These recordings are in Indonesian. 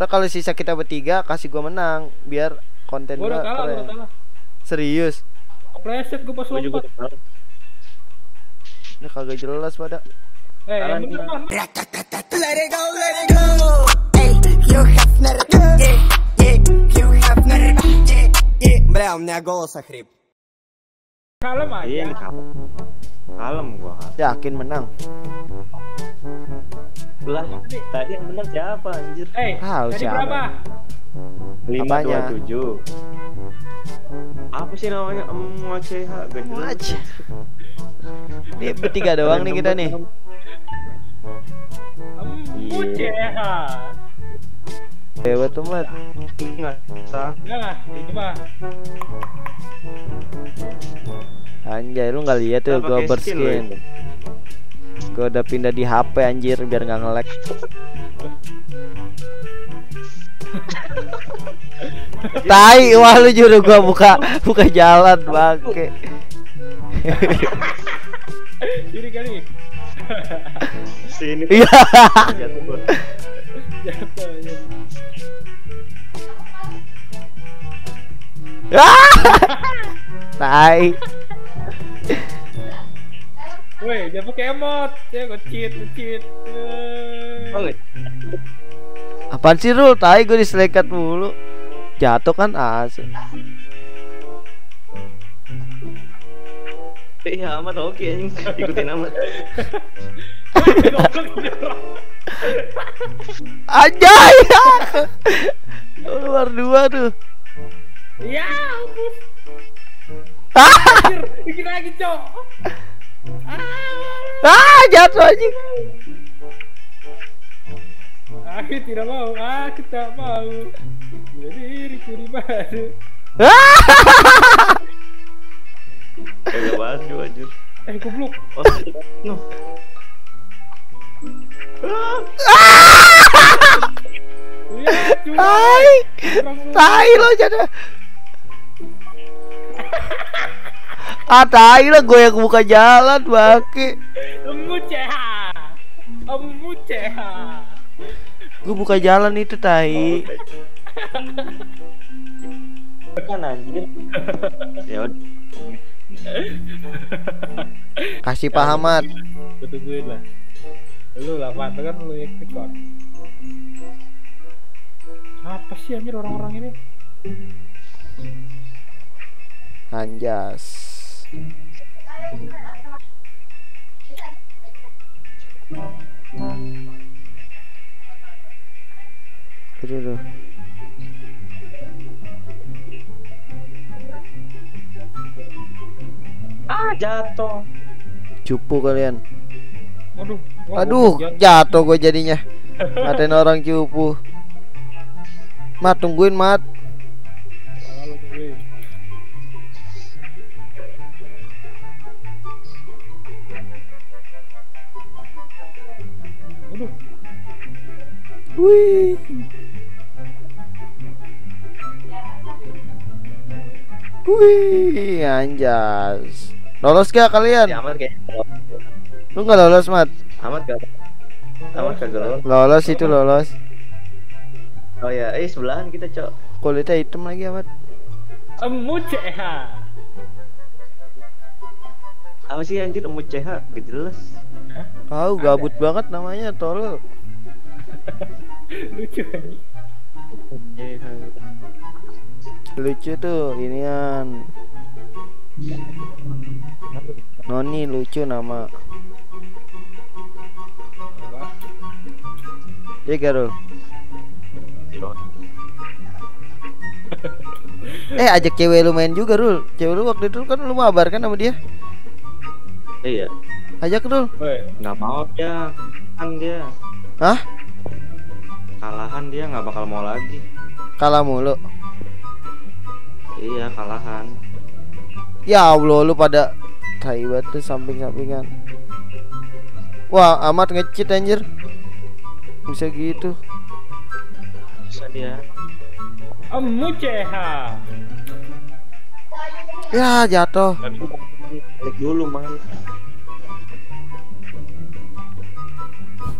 Terus kalau sisa kita bertiga kasih gua menang biar konten gua keren. Serius. Preset gua pas lompat. Ini kagak jelas pada. Eh, yang bener kan. Let it go, let it go. Hey, you have never yeah, yeah, you have never yeah, yeah. Бля, у меня голос охрип. Kalem aja. Kalem gua. Yakin menang. Belah tadi yang benar siapa anjir? Eh, tadi berapa? 527. Apa sih namanya? MCH aja. Ini bertiga doang nih kita nih. MCH. Dewa teman. Enggak bisa. Enggak, itu mah. Anjay, lu enggak lihat tuh gua berskin. Gue udah pindah di HP anjir biar nggak nge-lag. Tai, wah lu juru gue buka jalan bangke. Sini kali. Sini. Tai. Woi, dia pakai emot. Dia cheat. Apaan sih Rul? Tai gue diselekat mulu. Jatuh kan asik. Iya, amat oke anjing. Ikutin amat. Anjay. Luar dua tuh. Ya ampun. Dikit lagi, Cok. Jatuh anjing. Aku tidak mau, aku tak mau. Jadi diriku di baru. Kagak baju anjir. Eh goblok. Oh, no. Tai. Tai lo jadi. Tai lah gue yang buka jalan bangke. Emu ceha. Gue buka jalan itu tai. Kan anjir. Ya. Kasih pahamat. Tungguin lah. Lu lapan kan lu ikut. Apa sih anjir orang-orang ini? Anjas. Aduh. Jatuh. Cupu kalian. Aduh, jatuh gue jadinya. Ngatain orang cupu. Mat, tungguin Mat. Wih. Wih, anjas. Lolos gak kalian? Ya, amat kayak. Lu gak lolos, Mat? Amat gak lolos. Lolos itu lolos. Oh ya, sebelahan kita, Cok. Kulitnya hitam lagi, Amat. Emu CH. Apa sih anjir Emu CH? Gak jelas. Hah? Oh, gabut banget namanya, tolol. lucu tuh inian Noni, lucu nama ya Garul. Ajak cewek lu main juga Rul. Cewek lu waktu itu kan lu mabar kan sama dia. Iya, ajak Rul. Nggak mau dia kan dia. Hah? Kalahan dia nggak bakal mau lagi. Kalah mulu. Iya kalahan. Ya Allah lu pada tai banget tuh samping-sampingan. Wah amat nge-cheat anjir. Bisa gitu. Bisa dia. Muceha. Ya jatuh. Balik dulu man.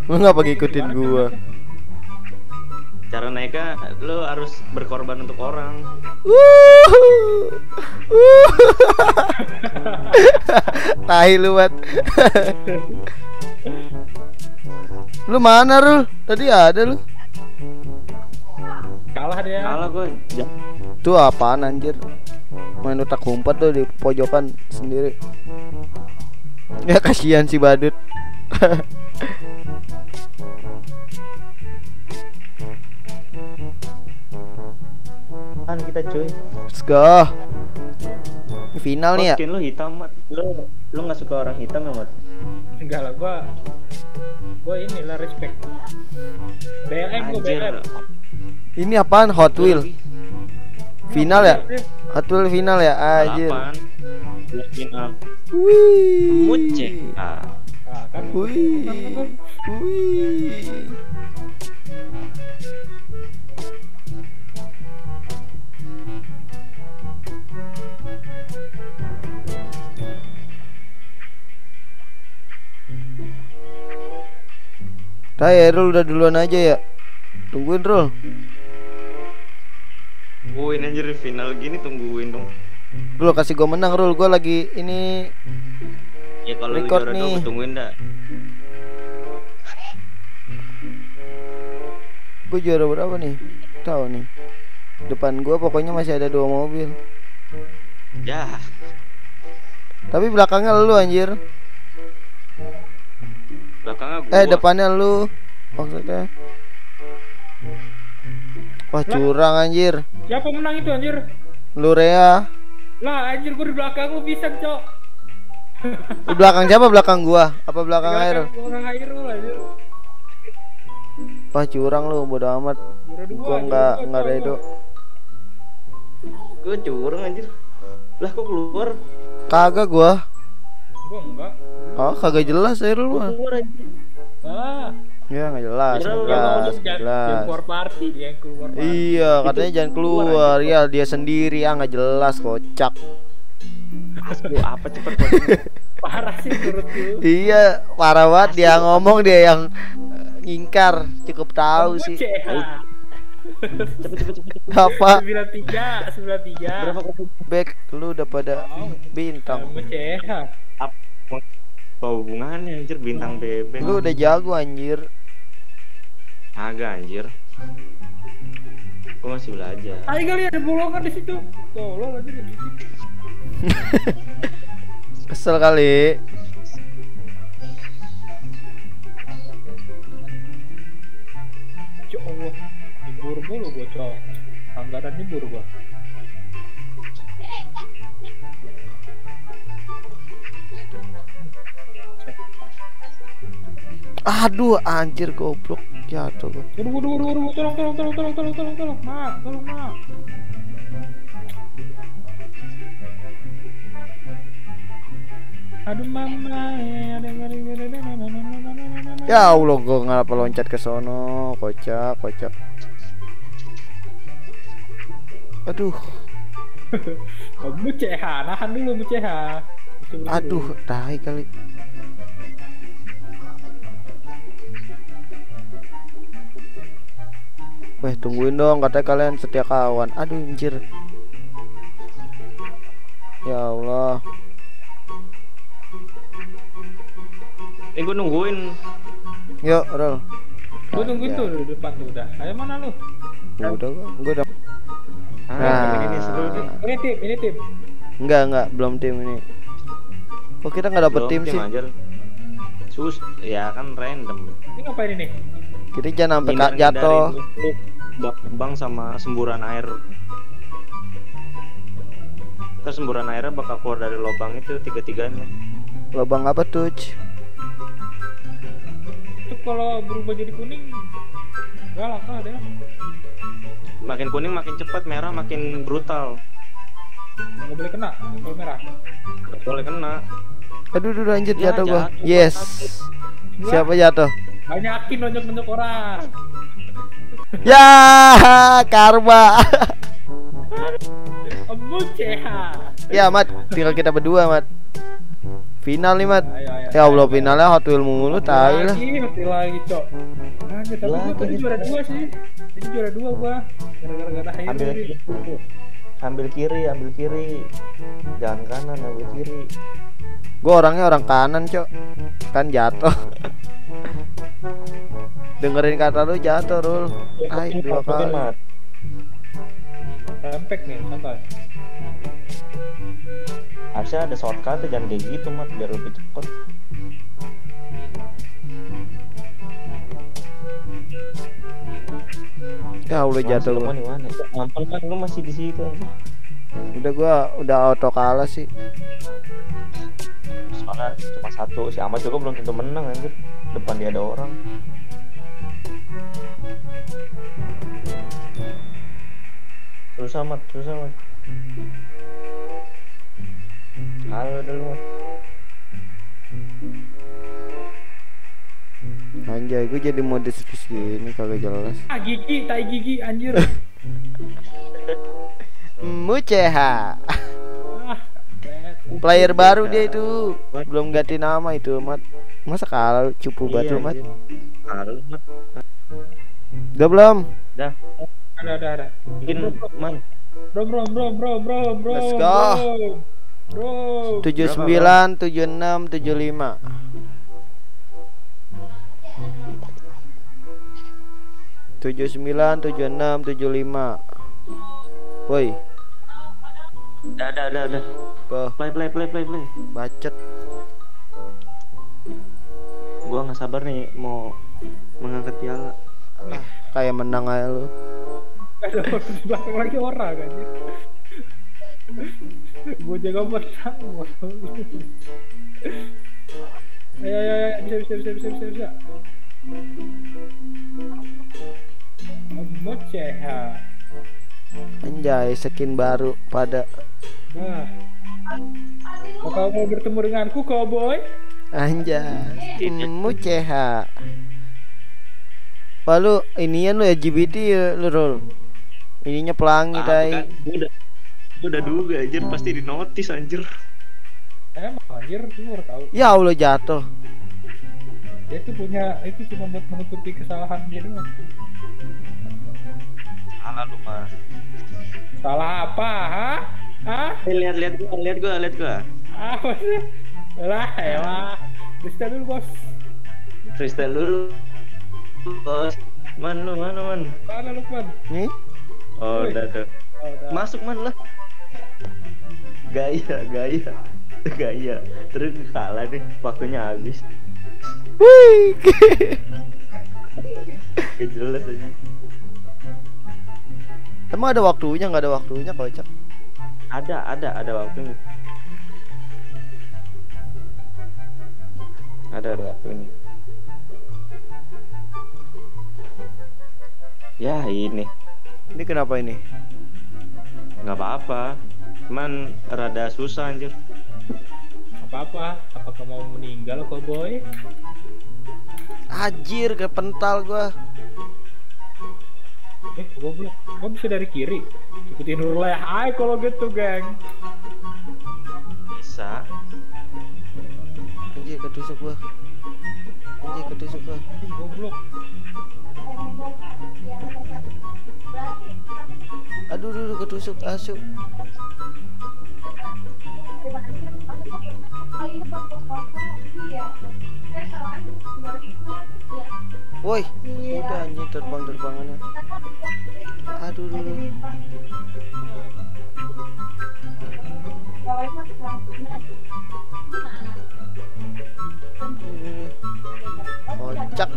Lu nggak pakai ikutin gua. Cara naiknya lo harus berkorban untuk orang. Tahi lu buat. Lu mana Rul? Tadi ada lu. Kalah dia. Kalah gue. Itu apaan anjir? Main utak umpet tuh di pojokan sendiri. Ya kasihan si badut. Kan kita cuy. Let's go. Final nih ya. Skin lu hitam mat. Lu enggak suka orang hitam ya mat? Enggak lah gua inilah respect. BLM gua BLM. Ini apaan Hot Wheel? Final ya? Hot Wheel final ya? Anjir. Final. Wih. Mucek. Ah kan. Wih. Wih. Saya Rul udah duluan aja ya. Tungguin Rul. Tungguin anjir final gini tungguin dong. Rul kasih gue menang Rul, gue lagi ini. Ya kalau record lu nih. Dong, tungguin dah. Gue juara berapa nih? Tahu nih. Depan gue pokoknya masih ada 2 mobil. Ya. Tapi belakangnya lu anjir. Depannya lu maksudnya. Wah curang anjir. Siapa menang itu anjir? Lu Rea. Lah anjir gua di belakang lu bisa cok. Di belakang siapa? Belakang gua? Apa belakang air? Belakang air lu anjir. Wah curang lu bodo amat. Gua enggak redo. Gua curang anjir. Lah kok keluar? Kagak gua. Gua enggak. Oh, kagak jelas air lu. Ah. Ya enggak jelas. Jelas. Keluar party dia keluar. Iya, katanya jangan keluar. Ya dia sendiri ah enggak jelas kocak. Aduh, apa cepet banget. Parah sih menurut lu. Iya, parah banget dia ngomong dia yang ngingkar. Cukup tahu sih. Cepet. Apa? 93. Berapa back lu udah pada bintang. Apa hubungannya anjir bintang bebek? Lu udah jago anjir. Agak anjir. Gua masih belajar. Ayo kali ada bolongan di situ. Tolong aja di situ. Kesel kali. Ya Allah, diburu mulu gua, coy. Anggaran diburu gua. Aduh anjir goblok jatuh gua. Aduh tolong Ma, tolong Ma. Aduh mama. Ya Allah gua ngapa loncat ke sono, kocak. Aduh. Kamu ceha, nahan dulu ceha. Aduh, tai kali. Weh tungguin dong, katanya kalian setia kawan. Aduh anjir. Ya Allah. Gue nungguin. Yuk Rol. Gue nungguin tuh di depan tuh udah. Ayo mana lu? Udah gue udah. Ini tim. Enggak, belum tim ini. Kok kita enggak dapet tim sih? Anjir. Sus, ya kan random. Ini ngapain ini? Kita jangan sampai jatuh. Bang sama semburan air. Terus semburan airnya bakal keluar dari lubang itu tiga-tiganya. Lubang apa tuh? Itu kalau berubah jadi kuning, galak lah deh. Makin kuning makin cepat, merah makin brutal. Nggak boleh kena, kalau merah. Nggak boleh kena. Aduh lanjut ya, jatuh gua. Yes. Gua. Siapa jatuh? Banyakin nonjok-nonjok orang. Ya, karma. Ya, Mat, tinggal kita berdua, Mat. Final nih, Mat. Ayo. Ya Allah, finalnya Hot Wheel mulu, tai lah. Lagi, cok. lagi, tapi gua tadi juara 2 sih. Jadi juara 2 gua. Gara-gara gak ada high ini. Ambil kiri, jangan kanan, ambil kiri. Gua orangnya orang kanan, cok. Kan jatuh. Dengerin kata lu jatuh, Rul. Ay, dua kali. Rempek nih, santai. Harusnya ada shortcut, jangan kayak gitu, Mat, biar lebih cepet. Ya udah jatuh lu. Ampun kan lu masih di situ aja. Udah gua udah auto kalah sih. Soalnya cuma satu si Ahmad juga belum tentu menang anjir. Depan dia ada orang. Terus amat, terus amat. Halo dulu. Anjay, gue jadi mode speech gini kagak jelas. Ah gigi, tai gigi anjir. Muceha. Player baru dia itu. Belum ganti nama itu, Mat. Masa kalah cupu batu, Mat. Kalah, Mat. Udah belum? Udah. Ada. Bikin, Man. Bro. Let's go. Bro. 79, 76, 75. Tujuh sembilan, 76, 75. Woi, ada. Play. Bacet. Gua nggak sabar nih mau mengangkat piala. Ah, kayak menang aja lu. Ada orang lagi orang aja. Gua jaga menang. Ya, bisa. Muceha. Anjay, skin baru pada. Nah. Kau mau bertemu denganku, cowboy? Anjay. Muceha. Wah, lu inian lu LGBT ya, lu Rul. Ininya pelangi, tai. Udah duga anjir, pasti di notis anjir. Emang anjir, lu udah tahu. Ya Allah, jatuh. Dia itu punya itu cuma buat menutupi kesalahan dia doang. Salah lu, Mas. Salah apa, ha? Hah? Lihat gua. Apa sih? Lah, elah. Freestyle dulu, Bos. Bos. Man. Mana lu, Man? Nih. Oh, udah. Masuk, Man, lah. Gaya. Terus kalah nih, waktunya habis. Wih, jelas aja. Emang ada waktunya? Nggak ada waktunya kalau cek. Ada waktunya. Ada waktunya. Ya ini. Ini kenapa ini? Nggak apa-apa. Cuman rada susah anjir. Apa-apa? Apakah mau meninggal, cowboy? Anjir, kepental gua. Gua bisa dari kiri. Ikutin dulu lah. Hai kalau gitu, geng. Bisa. Anjir, ketusuk gua. Goblok. Aduh, ketusuk asuk. Woi, udah anjing terbang-terbangannya. Aduh. Kocak.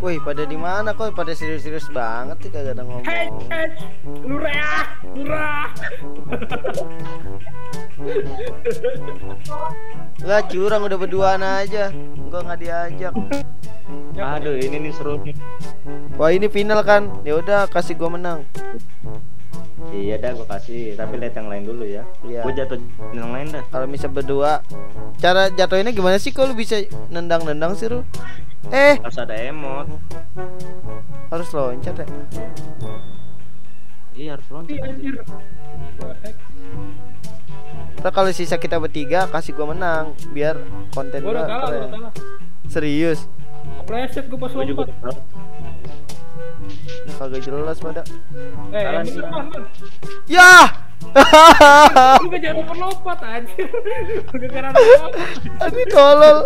Woi, pada di mana kok pada serius-serius banget sih, kagak ada ngomong. Lurah. Lah curang udah berduaan aja. Gua enggak diajak. Aduh, ini nih seru nih. Wah, ini final kan. Ya udah kasih gua menang. Iya dah, gua kasih, tapi lihat yang lain dulu ya. Iya. Gua jatuh yang lain dah. Kalau bisa berdua. Cara jatuhinnya gimana sih? Kok lu bisa nendang-nendang sih, Ru? Harus ada emot. Harus loncat ya? Iya harus loncat. Ntar kalau sisa kita bertiga kasih gua menang biar konten gua kalah. Serius? Preset gua pas lompat. Nah, kagak jelas pada. Ya! Hahaha. Udah jangan lompat anjir. Udah kena. Aduh tolol.